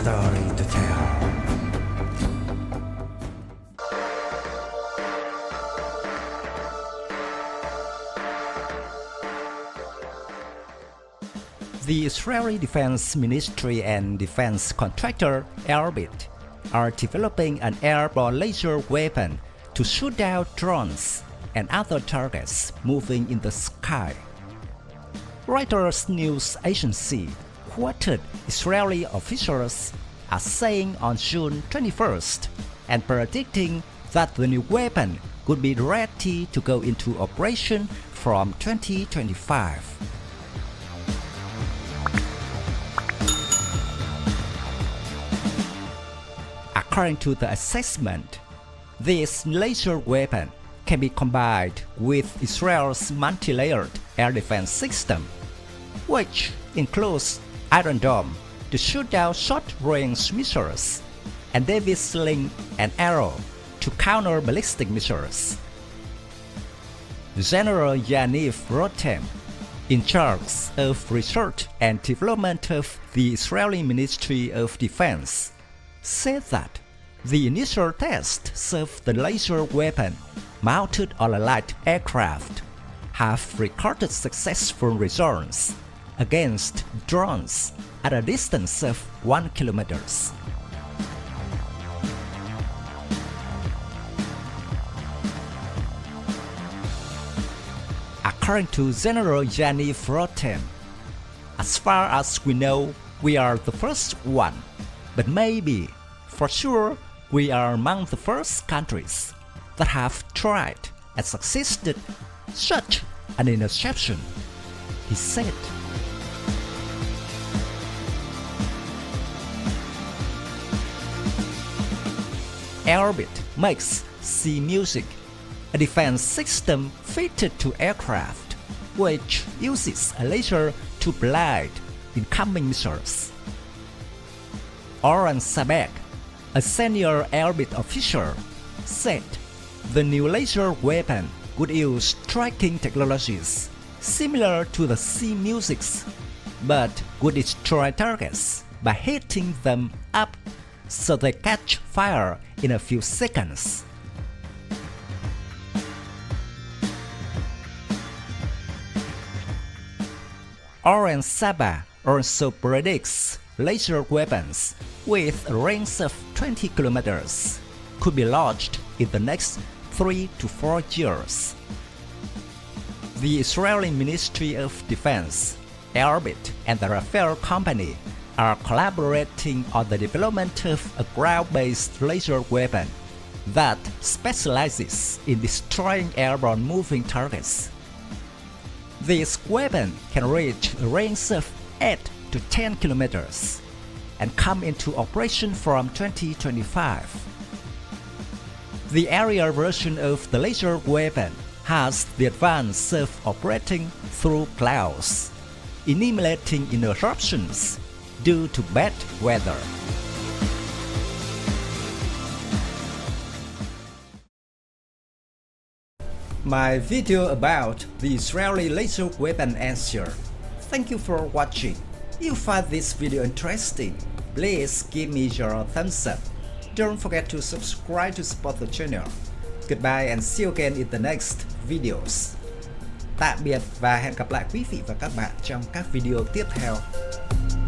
story to tell. The Israeli Defense Ministry and defense contractor Elbit are developing an airborne laser weapon to shoot down drones and other targets moving in the sky. Reuters news agency quoted Israeli officials as saying on June 21st and predicting that the new weapon could be ready to go into operation from 2025. According to the assessment, this laser weapon can be combined with Israel's multi-layered air defense system, which includes Iron Dome to shoot down short-range missiles and David's Sling and Arrow to counter ballistic missiles. General Yaniv Rotem, in charge of research and development of the Israeli Ministry of Defense, said that the initial tests of the laser weapon mounted on a light aircraft have recorded successful results against drones at a distance of 1 kilometer. According to General Yaniv Rotem, "As far as we know, we are the first one. But maybe, for sure, we are among the first countries that have tried and succeeded such an interception," he said. Elbit makes Sea Music, a defense system fitted to aircraft, which uses a laser to blind incoming missiles. Oren Sabek, a senior Elbit official, said the new laser weapon would use tracking technologies similar to the Sea Music's, but would destroy targets by hitting them up so they catch fire in a few seconds. Oren Saba also predicts laser weapons with a range of 20 kilometers could be launched in the next 3 to 4 years. The Israeli Ministry of Defense, Elbit, and the Rafael company are collaborating on the development of a ground-based laser weapon that specializes in destroying airborne moving targets. This weapon can reach a range of 8 to 10 kilometers and come into operation from 2025. The aerial version of the laser weapon has the advantage of operating through clouds, eliminating interruptions due to bad weather. My video about the Israeli laser weapon ends here. Thank you for watching. If you find this video interesting, please give me your thumbs up. Don't forget to subscribe to support the channel. Goodbye and see you again in the next videos. Tạm biệt và hẹn gặp lại quý vị và các bạn trong các video tiếp theo.